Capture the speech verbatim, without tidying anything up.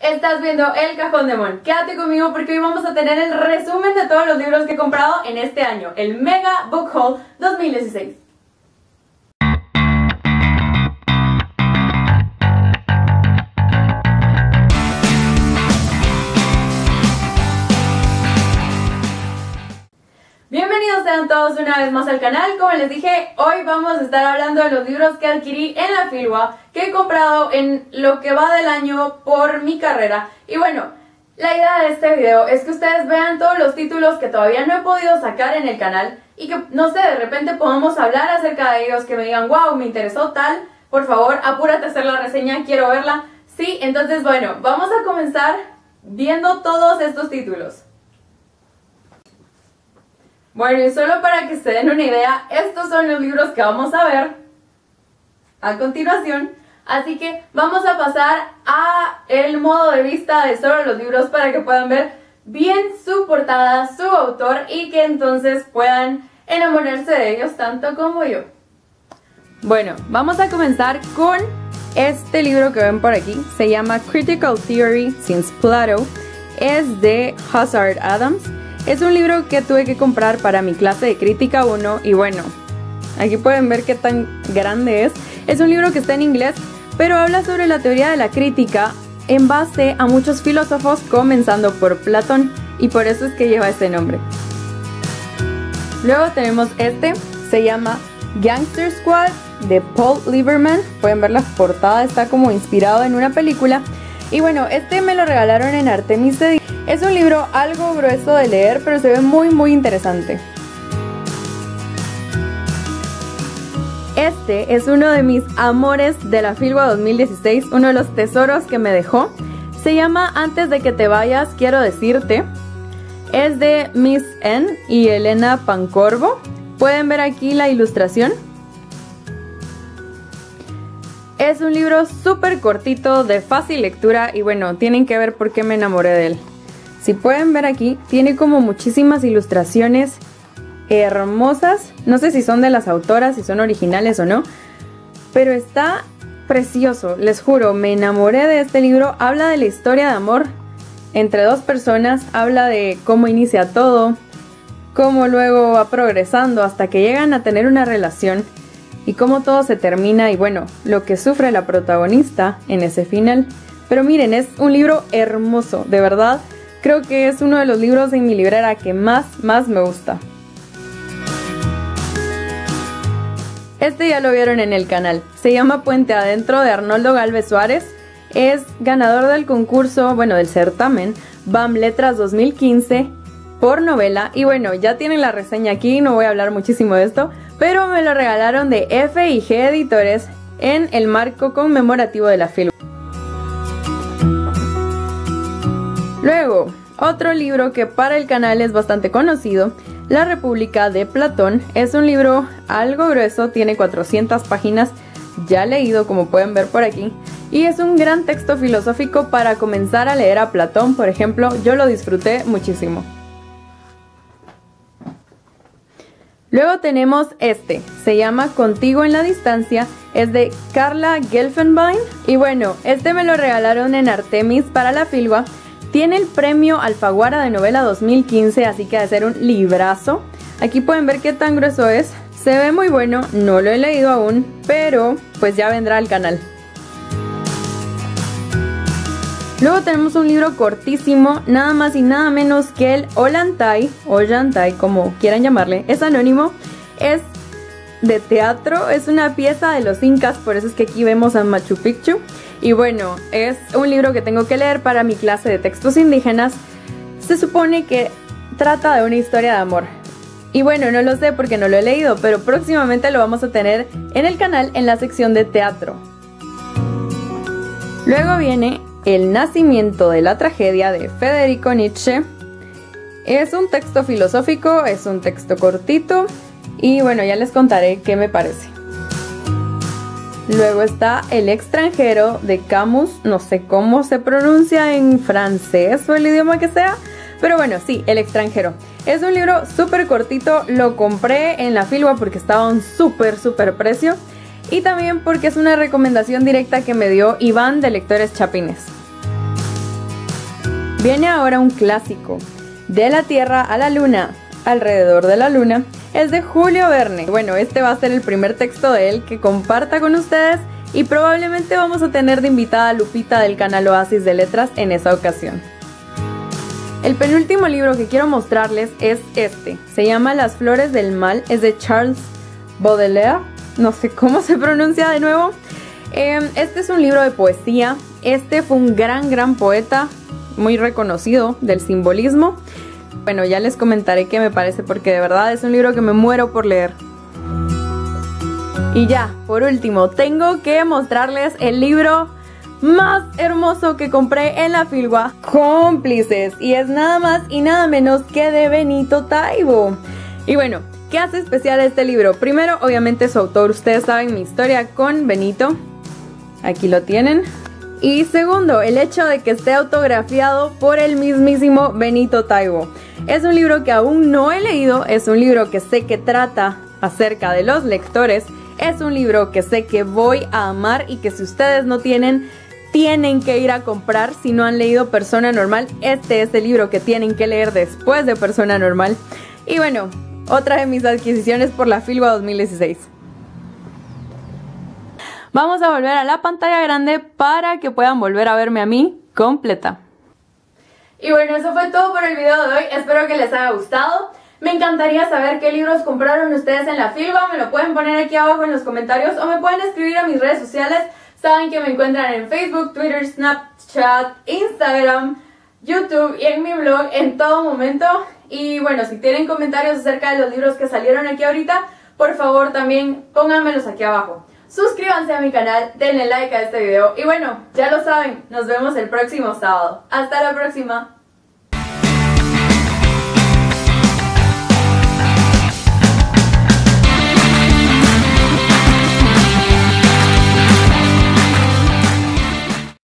Estás viendo El Cajón de Mon. Quédate conmigo porque hoy vamos a tener el resumen de todos los libros que he comprado en este año, el Mega Book Haul dos mil dieciséis. Bienvenidos sean todos una vez más al canal. Como les dije, hoy vamos a estar hablando de los libros que adquirí en la Filwa, que he comprado en lo que va del año por mi carrera. Y bueno, la idea de este video es que ustedes vean todos los títulos que todavía no he podido sacar en el canal y que, no sé, de repente podamos hablar acerca de ellos, que me digan, wow, me interesó tal, por favor, apúrate a hacer la reseña, quiero verla. Sí, entonces bueno, vamos a comenzar viendo todos estos títulos. Bueno, y solo para que se den una idea, estos son los libros que vamos a ver a continuación. Así que vamos a pasar a el modo de vista de solo los libros para que puedan ver bien su portada, su autor y que entonces puedan enamorarse de ellos tanto como yo. Bueno, vamos a comenzar con este libro que ven por aquí. Se llama Critical Theory Since Plato. Es de Hazard Adams. Es un libro que tuve que comprar para mi clase de Crítica uno y bueno, aquí pueden ver qué tan grande es. Es un libro que está en inglés, pero habla sobre la teoría de la crítica en base a muchos filósofos, comenzando por Platón, y por eso es que lleva este nombre. Luego tenemos este, se llama Gangster Squad de Paul Lieberman. Pueden ver la portada, está como inspirado en una película. Y bueno, este me lo regalaron en Artemis Edit. Es un libro algo grueso de leer, pero se ve muy muy interesante. Este es uno de mis amores de la Filwa dos mil dieciséis, uno de los tesoros que me dejó. Se llama Antes de que te vayas, quiero decirte. Es de Miss N y Elena Pancorvo. Pueden ver aquí la ilustración. Es un libro súper cortito, de fácil lectura y bueno, tienen que ver por qué me enamoré de él. Si pueden ver aquí, tiene como muchísimas ilustraciones hermosas. No sé si son de las autoras, si son originales o no, pero está precioso, les juro, me enamoré de este libro. Habla de la historia de amor entre dos personas, habla de cómo inicia todo, cómo luego va progresando hasta que llegan a tener una relación y cómo todo se termina y bueno, lo que sufre la protagonista en ese final. Pero miren, es un libro hermoso, de verdad. Creo que es uno de los libros en mi librera que más, más me gusta. Este ya lo vieron en el canal. Se llama Puente Adentro de Arnoldo Galvez Suárez. Es ganador del concurso, bueno, del certamen BAM Letras dos mil quince por novela. Y bueno, ya tienen la reseña aquí, no voy a hablar muchísimo de esto, pero me lo regalaron de F y G Editores en el marco conmemorativo de la Filwa. Luego, otro libro que para el canal es bastante conocido, La República de Platón. Es un libro algo grueso, tiene cuatrocientas páginas, ya leído como pueden ver por aquí. Y es un gran texto filosófico para comenzar a leer a Platón, por ejemplo, yo lo disfruté muchísimo. Luego tenemos este, se llama Contigo en la distancia, es de Carla Gelfenbein. Y bueno, este me lo regalaron en Artemis para la Filwa. Tiene el premio Alfaguara de novela dos mil quince, así que ha de ser un librazo. Aquí pueden ver qué tan grueso es. Se ve muy bueno, no lo he leído aún, pero pues ya vendrá al canal. Luego tenemos un libro cortísimo, nada más y nada menos que el Ollantay, Ollantay como quieran llamarle, es anónimo, es de teatro, es una pieza de los incas, por eso es que aquí vemos a Machu Picchu. Y bueno, es un libro que tengo que leer para mi clase de textos indígenas. Se supone que trata de una historia de amor. Y bueno, no lo sé porque no lo he leído, pero próximamente lo vamos a tener en el canal en la sección de teatro. Luego viene El nacimiento de la tragedia de Friedrich Nietzsche. Es un texto filosófico, es un texto cortito y bueno, ya les contaré qué me parece. Luego está El extranjero de Camus, no sé cómo se pronuncia en francés o el idioma que sea, pero bueno, sí, El extranjero. Es un libro súper cortito, lo compré en la Filwa porque estaba a un súper, súper precio y también porque es una recomendación directa que me dio Iván de Lectores Chapines. Viene ahora un clásico, De la Tierra a la Luna, Alrededor de la Luna, es de Julio Verne. Bueno, este va a ser el primer texto de él que comparta con ustedes y probablemente vamos a tener de invitada a Lupita del canal Oasis de Letras en esa ocasión. El penúltimo libro que quiero mostrarles es este, se llama Las Flores del Mal, es de Charles Baudelaire, no sé cómo se pronuncia de nuevo. Este es un libro de poesía, este fue un gran gran poeta, muy reconocido del simbolismo. Bueno, ya les comentaré qué me parece porque de verdad es un libro que me muero por leer. Y ya, por último, tengo que mostrarles el libro más hermoso que compré en la Filgua, Cómplices, y es nada más y nada menos que de Benito Taibo. Y bueno, ¿qué hace especial este libro? Primero, obviamente su autor, ustedes saben mi historia con Benito, aquí lo tienen. Y segundo, el hecho de que esté autografiado por el mismísimo Benito Taibo. Es un libro que aún no he leído, es un libro que sé que trata acerca de los lectores, es un libro que sé que voy a amar y que si ustedes no tienen, tienen que ir a comprar. Si no han leído Persona Normal, este es el libro que tienen que leer después de Persona Normal. Y bueno, otra de mis adquisiciones por la Filgua dos mil dieciséis. Vamos a volver a la pantalla grande para que puedan volver a verme a mí completa. Y bueno, eso fue todo por el video de hoy. Espero que les haya gustado. Me encantaría saber qué libros compraron ustedes en la Filgua. Me lo pueden poner aquí abajo en los comentarios o me pueden escribir a mis redes sociales. Saben que me encuentran en Facebook, Twitter, Snapchat, Instagram, YouTube y en mi blog en todo momento. Y bueno, si tienen comentarios acerca de los libros que salieron aquí ahorita, por favor también pónganmelos aquí abajo. Suscríbanse a mi canal, denle like a este video y bueno, ya lo saben, nos vemos el próximo sábado. ¡Hasta la próxima!